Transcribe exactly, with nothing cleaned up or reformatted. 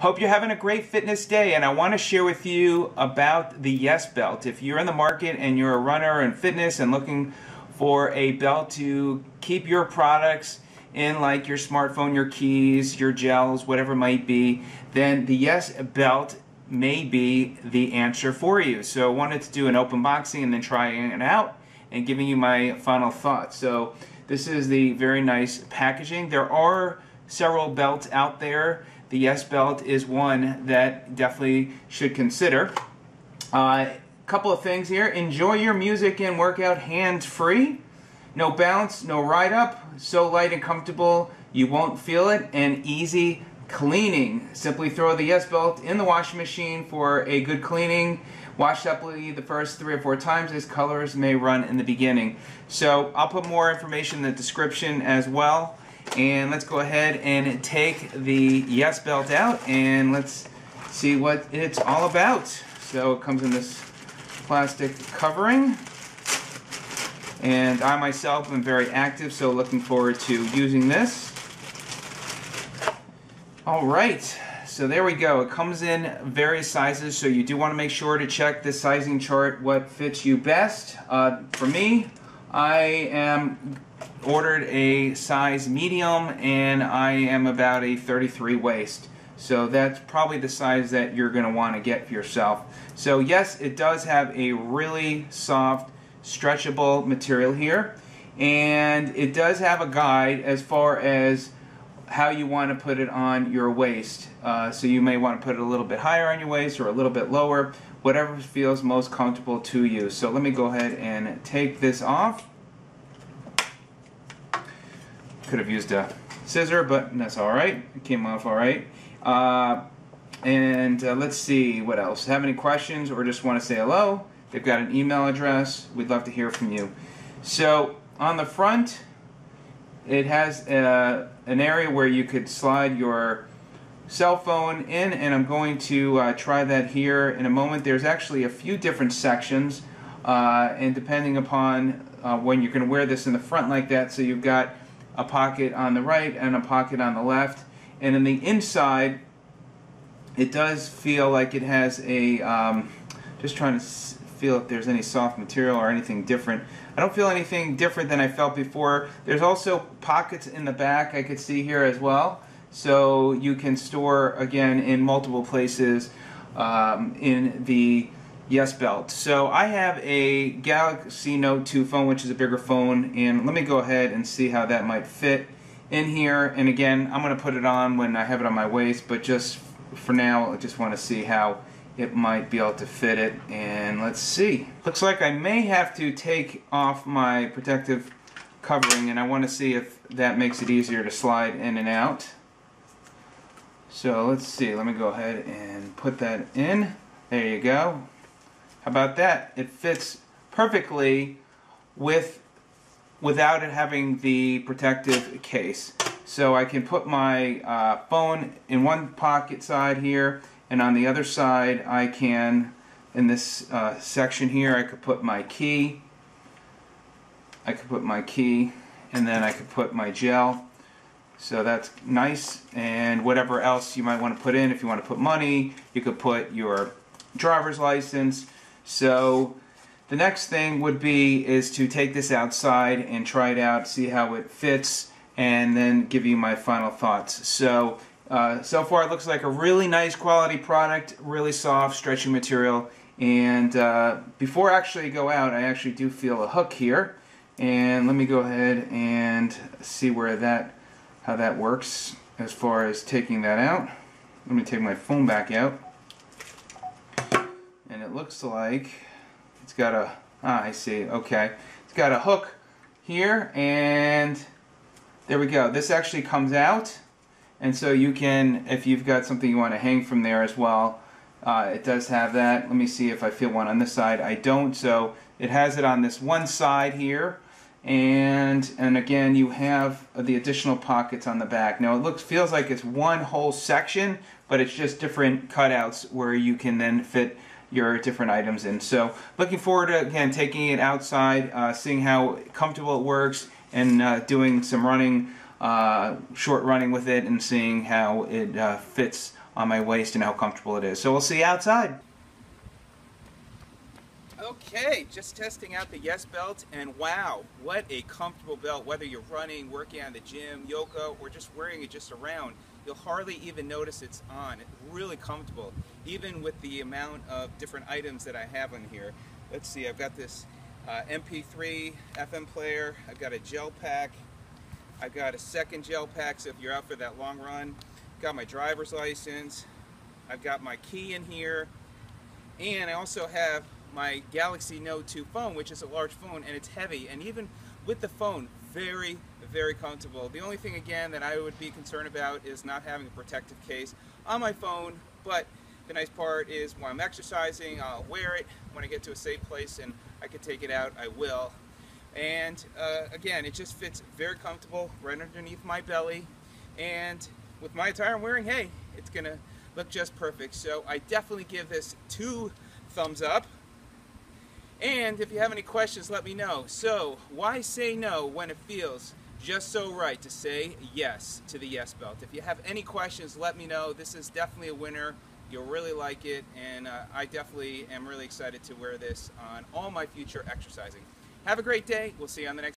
Hope you're having a great fitness day, and I want to share with you about the Yes Belt. If you're in the market and you're a runner in fitness and looking for a belt to keep your products in, like your smartphone, your keys, your gels, whatever it might be, then the Yes Belt may be the answer for you. So I wanted to do an open boxing and then trying it out and giving you my final thoughts. So this is the very nice packaging. There are several belts out there. The Yes Belt is one that definitely should consider. A uh, couple of things here. Enjoy your music and workout hands-free. No bounce, no ride-up. So light and comfortable you won't feel it. And easy cleaning. Simply throw the Yes Belt in the washing machine for a good cleaning. Wash separately the first three or four times, as colors may run in the beginning. So I'll put more information in the description as well. And let's go ahead and take the Yes Belt out and let's see what it's all about. So it comes in this plastic covering, and I myself am very active, so looking forward to using this. All right, so there we go. It comes in various sizes, so you do want to make sure to check the sizing chart, what fits you best. Uh, for me, I am ordered a size medium, and I am about a thirty-three waist, so that's probably the size that you're going to want to get for yourself. So yes, it does have a really soft, stretchable material here, and it does have a guide as far as how you want to put it on your waist. Uh, so you may want to put it a little bit higher on your waist or a little bit lower, whatever feels most comfortable to you. So let me go ahead and take this off. Could have used a scissor, but that's all right. It came off all right. Uh, and uh, let's see what else. Have any questions or just want to say hello? They've got an email address. We'd love to hear from you. So on the front, it has uh, an area where you could slide your cell phone in, and I'm going to uh, try that here in a moment. There's actually a few different sections, uh, and depending upon uh, when you're going to wear this in the front like that, so you've got a pocket on the right and a pocket on the left. And in the inside, it does feel like it has a um, just trying to feel if there's any soft material or anything different. I don't feel anything different than I felt before. There's also pockets in the back I could see here as well, so you can store again in multiple places um, in the Yes Belt. So I have a Galaxy Note two phone, which is a bigger phone, and let me go ahead and see how that might fit in here. And again, I'm going to put it on when I have it on my waist, but just for now I just want to see how it might be able to fit it. And let's see. Looks like I may have to take off my protective covering, and I want to see if that makes it easier to slide in and out. So let's see, let me go ahead and put that in. There you go. How about that? It fits perfectly with without it having the protective case. So I can put my uh, phone in one pocket side here, and on the other side I can, in this uh, section here, I could put my key. I could put my key, and then I could put my gel. So that's nice. And whatever else you might want to put in, if you want to put money, you could put your driver's license. So the next thing would be is to take this outside and try it out, see how it fits, and then give you my final thoughts. So uh, so far it looks like a really nice quality product, really soft, stretchy material. And uh, before I actually go out, I actually do feel a hook here, and let me go ahead and see where that how that works as far as taking that out. Let me take my phone back out. And it looks like it's got a, ah, I see, okay. It's got a hook here, and there we go. This actually comes out, and so you can, if you've got something you want to hang from there as well, uh, it does have that. Let me see if I feel one on this side. I don't, so it has it on this one side here, and and again, you have the additional pockets on the back. Now it looks feels like it's one whole section, but it's just different cutouts where you can then fit your different items in. So looking forward to, again, taking it outside, uh, seeing how comfortable it works, and uh, doing some running, uh, short running with it, and seeing how it uh, fits on my waist and how comfortable it is. So we'll see you outside. Okay, just testing out the Yes Belt, and wow, what a comfortable belt. Whether you're running, working out in the gym, yoga, or just wearing it just around, you'll hardly even notice it's on. It's really comfortable, even with the amount of different items that I have on here. Let's see, I've got this uh, M P three F M player, I've got a gel pack, I've got a second gel pack, so if you're out for that long run, I've got my driver's license, I've got my key in here, and I also have my Galaxy Note two phone, which is a large phone, and it's heavy, and even with the phone, very, very comfortable. The only thing, again, that I would be concerned about is not having a protective case on my phone, but the nice part is when I'm exercising, I'll wear it. When I get to a safe place and I can take it out, I will. And uh, again, it just fits very comfortable right underneath my belly, and with my attire I'm wearing, hey, it's gonna look just perfect. So I definitely give this two thumbs up. And if you have any questions, let me know. So, why say no when it feels just so right to say yes to the Yes Belt? If you have any questions, let me know. This is definitely a winner. You'll really like it, and uh, I definitely am really excited to wear this on all my future exercising. Have a great day. We'll see you on the next